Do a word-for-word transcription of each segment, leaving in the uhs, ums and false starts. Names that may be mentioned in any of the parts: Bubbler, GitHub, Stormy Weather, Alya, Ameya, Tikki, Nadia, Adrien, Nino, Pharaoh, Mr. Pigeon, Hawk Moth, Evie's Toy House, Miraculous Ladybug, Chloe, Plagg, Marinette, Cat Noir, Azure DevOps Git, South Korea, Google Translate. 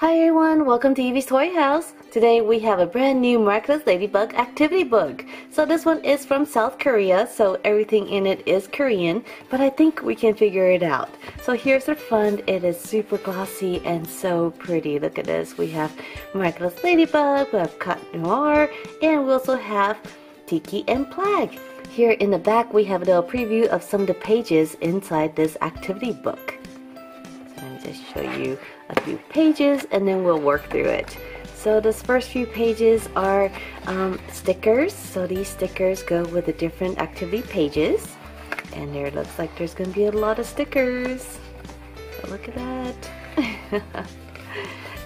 Hi everyone, welcome to Evie's Toy House. Today we have a brand new Miraculous Ladybug activity book. So this one is from South Korea, so everything in it is Korean, but I think we can figure it out. So here's the fun. It is super glossy and so pretty. Look at this. We have Miraculous Ladybug, we have Cat Noir, and we also have Tikki and Plagg. Here in the back we have a little preview of some of the pages inside this activity book. Just show you a few pages and then we'll work through it. So this first few pages are um, stickers. So these stickers go with the different activity pages, and there looks like there's gonna be a lot of stickers. So look at that.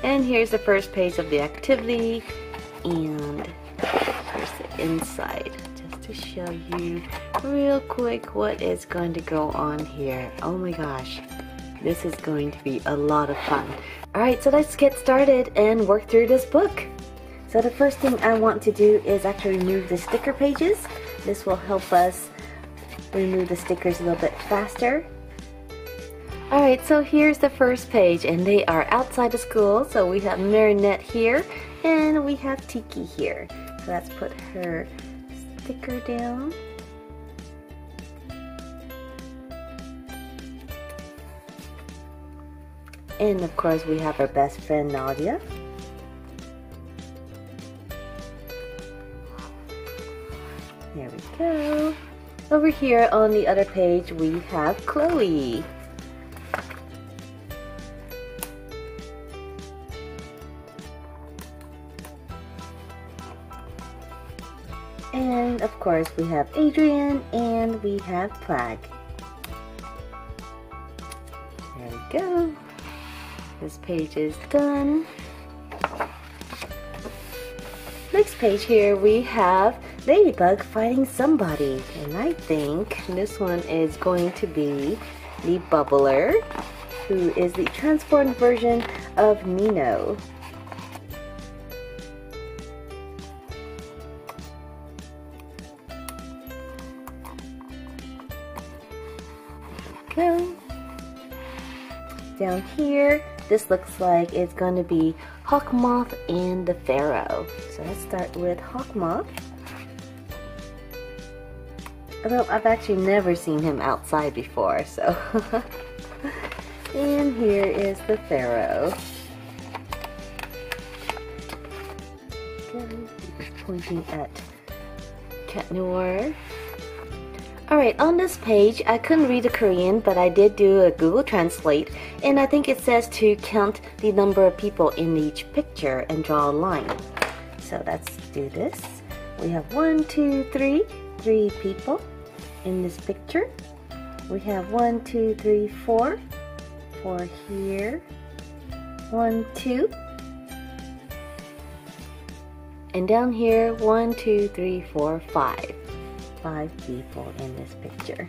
And here's the first page of the activity, and here's the inside just to show you real quick what is going to go on here. Oh my gosh, this is going to be a lot of fun. Alright, so let's get started and work through this book. So the first thing I want to do is actually remove the sticker pages. This will help us remove the stickers a little bit faster. Alright, so here's the first page, and they are outside the school. So we have Marinette here, and we have Tikki here. So let's put her sticker down. And of course we have our best friend Nadia. There we go. Over here on the other page we have Chloe. And of course we have Adrien and we have Plagg. There we go. This page is done. Next page here we have Ladybug fighting somebody, and I think this one is going to be the Bubbler, who is the transformed version of Nino. There we go. Down here, this looks like it's going to be Hawk Moth and the Pharaoh. So let's start with Hawk Moth. Although I've actually never seen him outside before, so. And here is the Pharaoh. Pointing at Cat Noir. Alright, on this page, I couldn't read the Korean, but I did do a Google Translate, and I think it says to count the number of people in each picture and draw a line. So let's do this. We have one, two, three, three people in this picture. We have one, two, three, four, four here, one, two, and down here, one, two, three, four, five. Five people in this picture.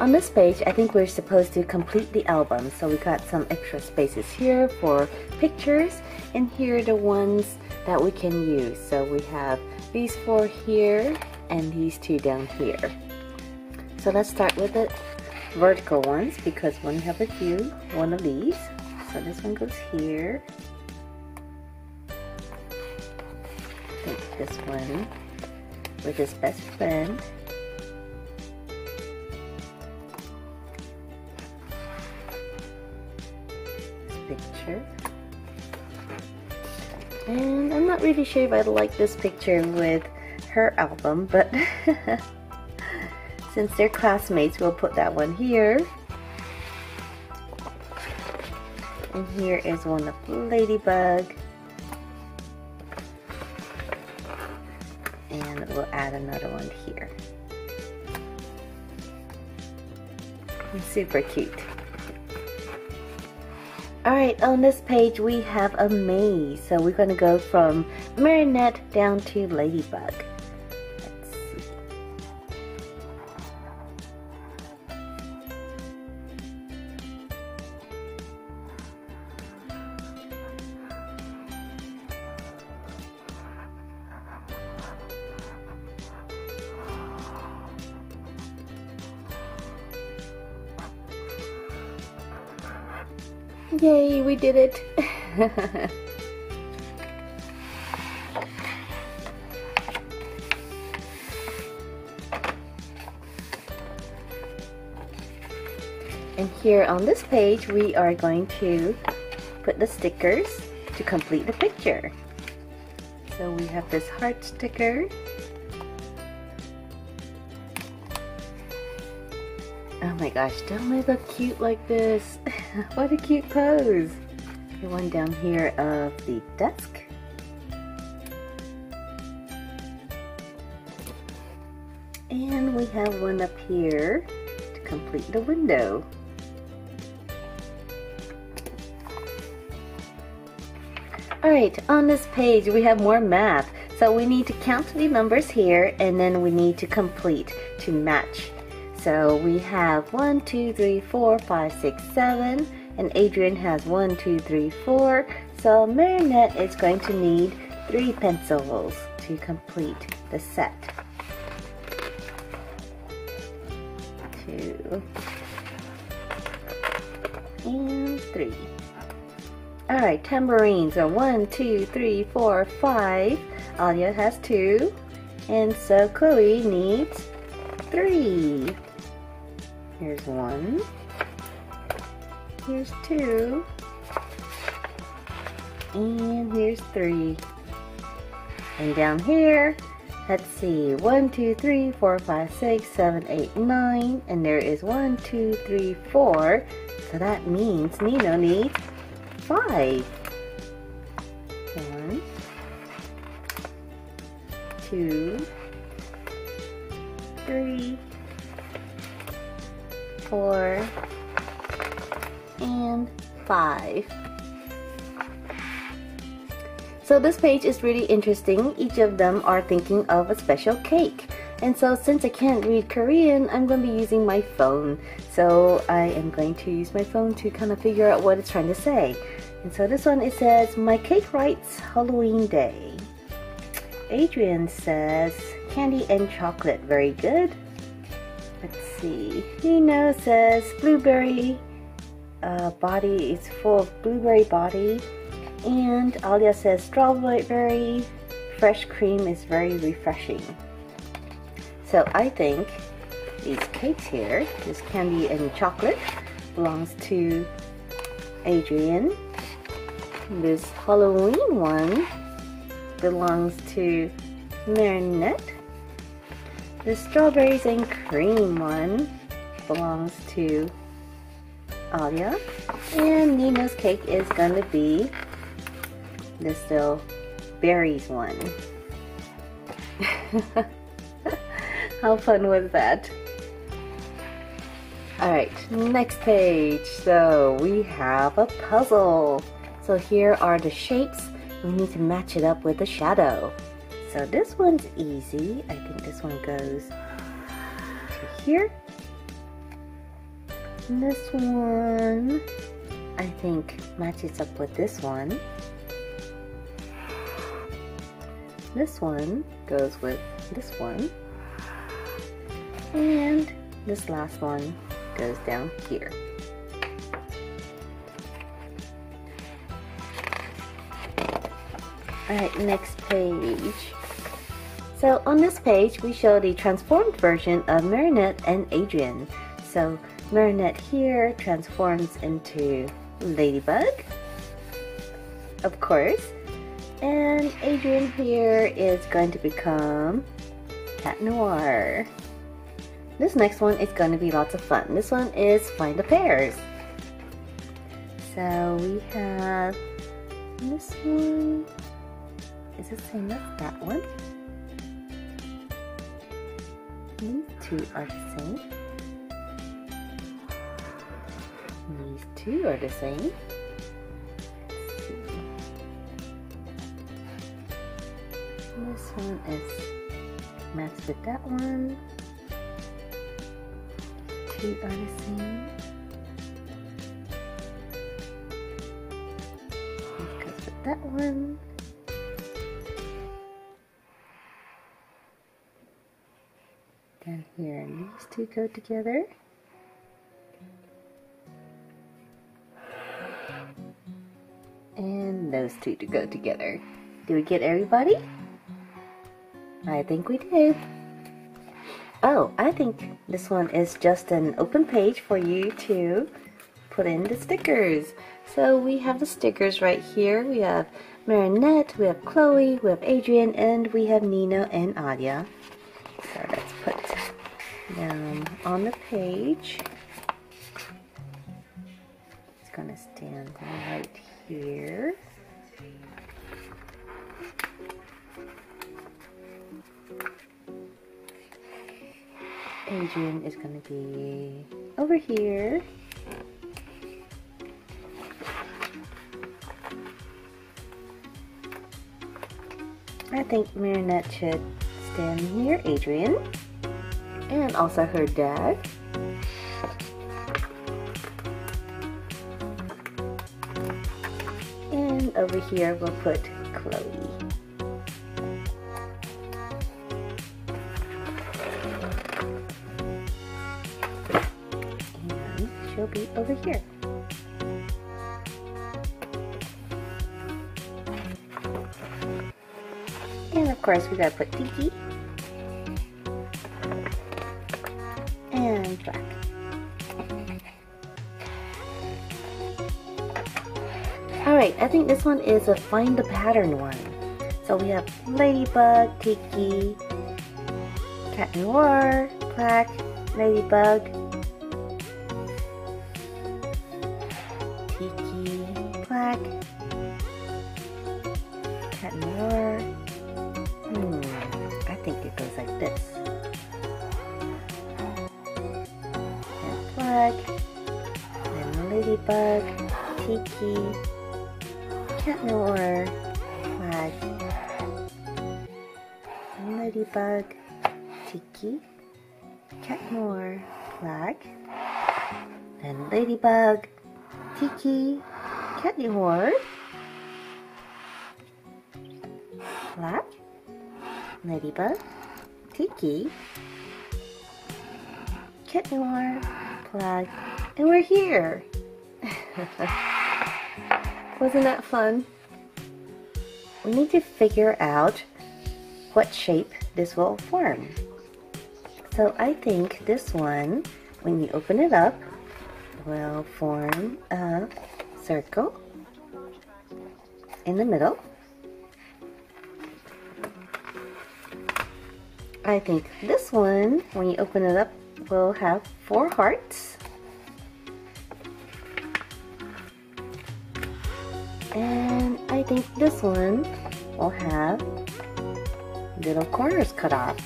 On this page, I think we're supposed to complete the album, so we got some extra spaces here for pictures, and here are the ones that we can use. So we have these four here and these two down here. So let's start with the vertical ones, because we only have a few, one of these. So this one goes here. I think this one with his best friend. This picture. And I'm not really sure if I like this picture with her album, but since they're classmates, we'll put that one here. And here is one of Ladybug. And we'll add another one here. Super cute. Alright, on this page we have a maze. So we're going to go from Marinette down to Ladybug. Let's see. Yay, we did it! And here on this page, we are going to put the stickers to complete the picture. So we have this heart sticker. Oh my gosh, don't they look cute like this? What a cute pose! The one down here of the desk. And we have one up here to complete the window. Alright, on this page we have more math. So we need to count the numbers here and then we need to complete to match. So we have one, two, three, four, five, six, seven, and Adrien has one, two, three, four. So Marinette is going to need three pencils to complete the set. Two and three. Alright, tambourines are one, two, three, four, five. Alya has two. And so Chloe needs three. Here's one. Here's two. And here's three. And down here, let's see, one, two, three, four, five, six, seven, eight, nine. And there is one, two, three, four. So that means Nino needs five. One, two, three, four, and five. So this page is really interesting. Each of them are thinking of a special cake. And so since I can't read Korean, I'm going to be using my phone. So I am going to use my phone to kind of figure out what it's trying to say. And so this one, it says, my cake writes Halloween Day. Adrien says, candy and chocolate, very good. Let's see, Nino says, blueberry uh, body is full of blueberry body. And Alya says, strawberry, fresh cream is very refreshing. So I think these cakes here, this candy and chocolate, belongs to Adrien. This Halloween one belongs to Marinette. The strawberries and cream one belongs to Alya. And Nino's cake is going to be this little berries one. How fun was that? Alright, next page. So we have a puzzle. So here are the shapes. We need to match it up with the shadow. So this one's easy. I think this one goes to here. And this one, I think, matches up with this one. This one goes with this one. And this last one goes down here. Alright, next page. So on this page we show the transformed version of Marinette and Adrien. So Marinette here transforms into Ladybug, of course. And Adrien here is going to become Cat Noir. This next one is going to be lots of fun. This one is Find the Pairs. So we have this one. Is it the same as that one? These two are the same. These two are the same. Let's see. This one is matched with that one. These are the same. This goes with that one. Down here, and these two go together. and those two to go together. Did we get everybody? I think we did. Oh, I think this one is just an open page for you to put in the stickers. So we have the stickers right here. We have Marinette, we have Chloe, we have Adrien, and we have Nino and Alya. So let's put them on the page. It's gonna stand right here. Adrien is going to be over here. I think Marinette should stand here, Adrien, and also her dad. And over here we'll put Chloe. She'll be over here. And of course we gotta put Tikki and Plagg. Alright, I think this one is a find the pattern one. So we have Ladybug, Tikki, Cat Noir, Plagg, Ladybug, Tikki, Plagg, Cat Noir. Hmm, I think it goes like this. And Plagg, and Ladybug, Tikki, Cat Noir, Plagg, and Ladybug, Tikki, Cat Noir, Plagg, and Ladybug, Tikki, Cat Noir, Plagg, Ladybug, Tikki, Cat Noir, Plagg, and we're here! Wasn't that fun? We need to figure out what shape this will form. So I think this one, when you open it up, will form a circle in the middle. I think this one, when you open it up, will have four hearts. And I think this one will have little corners cut off.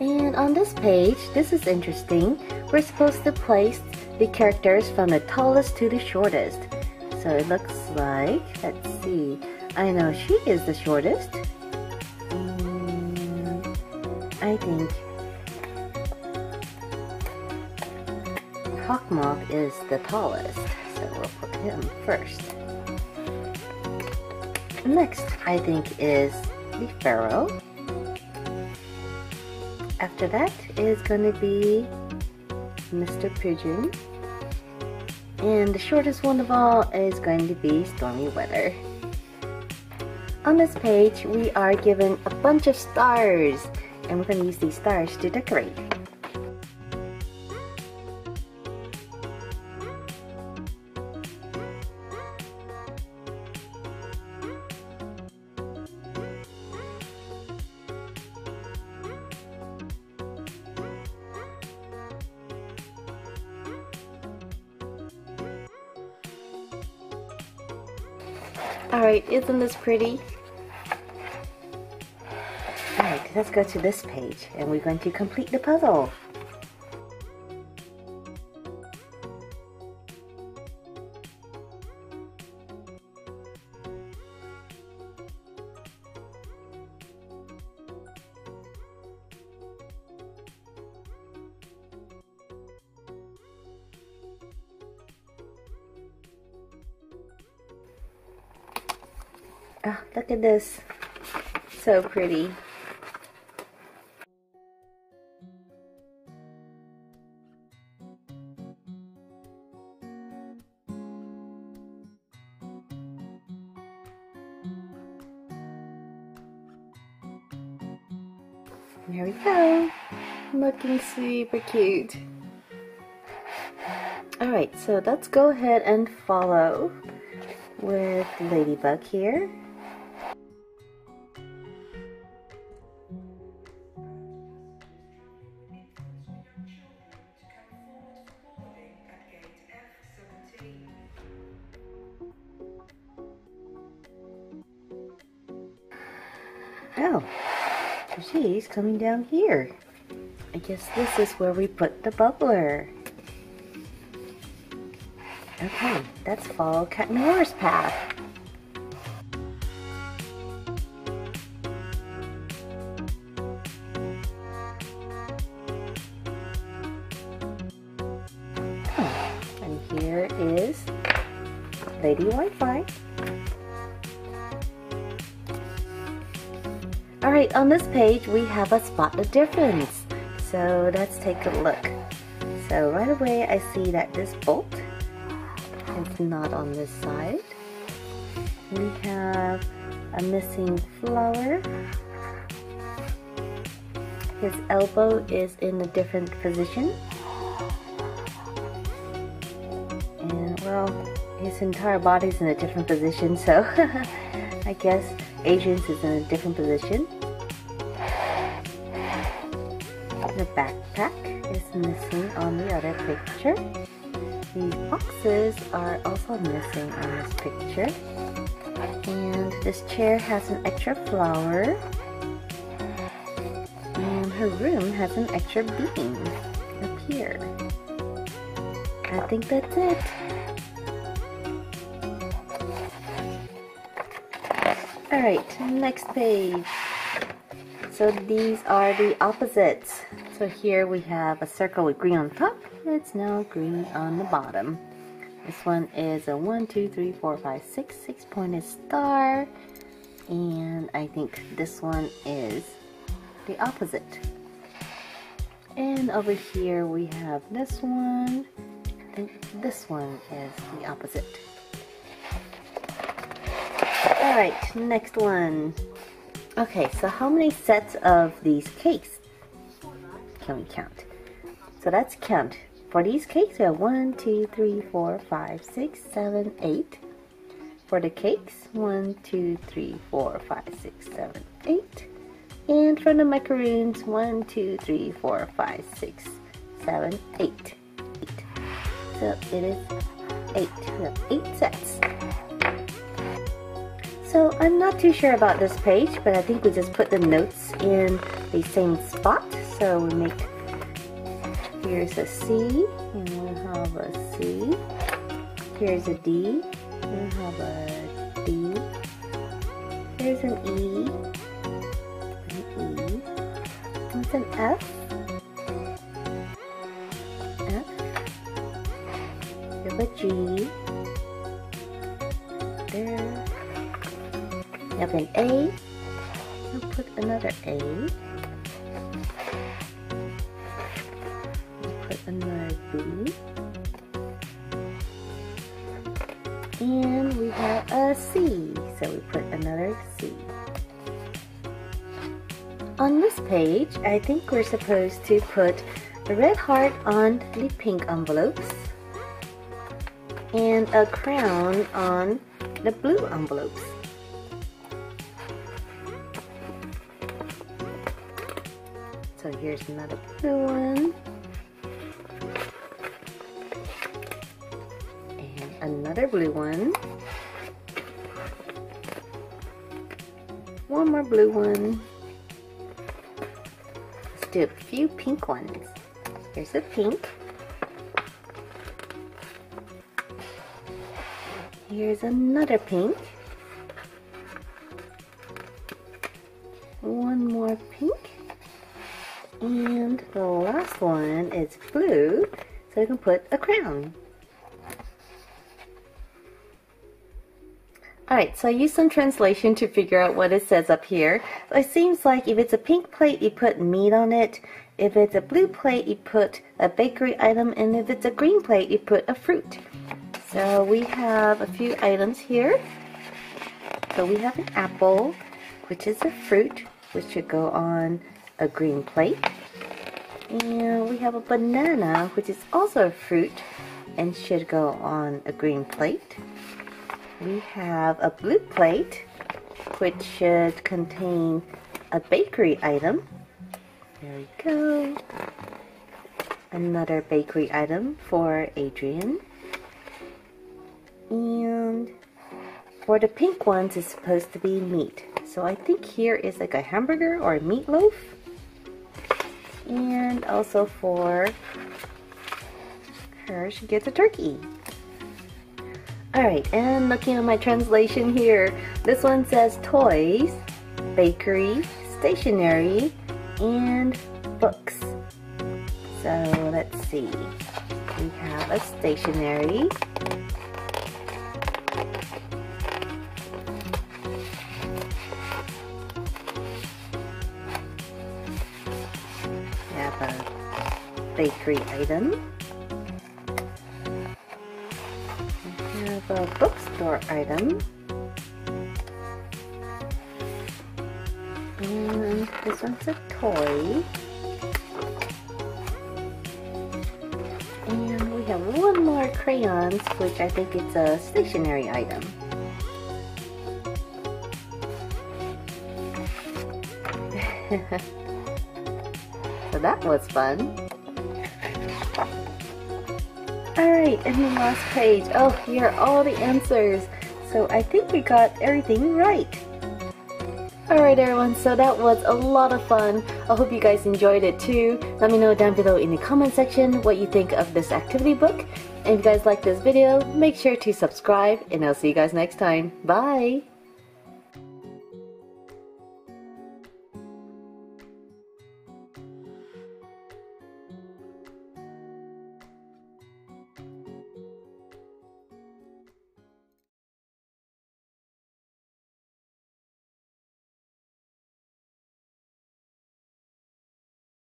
And on this page, this is interesting. We're supposed to place the characters from the tallest to the shortest. So it looks like, let's see, I know she is the shortest. And I think Hawk Moth is the tallest, so we'll put him first. Next, I think, is the Pharaoh. After that is going to be Mister Pigeon, and the shortest one of all is going to be Stormy Weather. On this page we are given a bunch of stars, and we're going to use these stars to decorate. Alright, isn't this pretty? Alright, let's go to this page and we're going to complete the puzzle. Oh, look at this, so pretty. There we go. Looking super cute. Alright, so let's go ahead and follow with Ladybug here. Oh, she's coming down here. I guess this is where we put the bubbler. Okay, let's follow Cat Noir's path. Oh, and here is Lady Wi-Fi. Alright, on this page we have a spot the difference. So let's take a look. So right away I see that this bolt is not on this side. We have a missing flower. His elbow is in a different position. And well, his entire body is in a different position, so I guess Adrian's is in a different position. The backpack is missing on the other picture. The boxes are also missing on this picture. And this chair has an extra flower. And her room has an extra bean up here. I think that's it. Alright, next page. So these are the opposites. So here we have a circle with green on top. It's now green on the bottom. This one is a one, two, three, four, five, six. Six-pointed star. And I think this one is the opposite. And over here we have this one. I think this one is the opposite. Alright, next one. Okay, so how many sets of these cakes can we count? So let's count. For these cakes, we have one, two, three, four, five, six, seven, eight. For the cakes, one, two, three, four, five, six, seven, eight. And for the macaroons, one, two, three, four, five, six, seven, eight. Eight. So it is eight. We have eight sets. So I'm not too sure about this page, but I think we just put the notes in the same spot. So we make, here's a C, and we have a C. Here's a D, we have a D. Here's an E, an E. Here's an F, F. Here's a G. There. We have an A. I'll put another A. I'll put another B. And we have a C. So we put another C. On this page, I think we're supposed to put a red heart on the pink envelopes and a crown on the blue envelopes. So here's another blue one, and another blue one, one more blue one, let's do a few pink ones. Here's a pink, here's another pink, one more pink. And the last one is blue, so you can put a crown. Alright, so I used some translation to figure out what it says up here. So it seems like if it's a pink plate, you put meat on it. If it's a blue plate, you put a bakery item. And if it's a green plate, you put a fruit. So we have a few items here. So we have an apple, which is a fruit, which should go on a green plate. And we have a banana, which is also a fruit and should go on a green plate. We have a blue plate, which should contain a bakery item. There we go. Another bakery item for Adrien. And for the pink ones, it's supposed to be meat. So I think here is like a hamburger or a meatloaf. And also for her, she gets a turkey. Alright, and looking at my translation here, this one says toys, bakery, stationery, and books. So let's see, we have a stationery. We have a bakery item. We have a bookstore item. And this one's a toy. And we have one more crayons, which I think it's a stationery item. So that was fun. Alright, and the last page. Oh, here are all the answers. So I think we got everything right. Alright everyone, so that was a lot of fun. I hope you guys enjoyed it too. Let me know down below in the comment section what you think of this activity book. And if you guys like this video, make sure to subscribe, and I'll see you guys next time. Bye!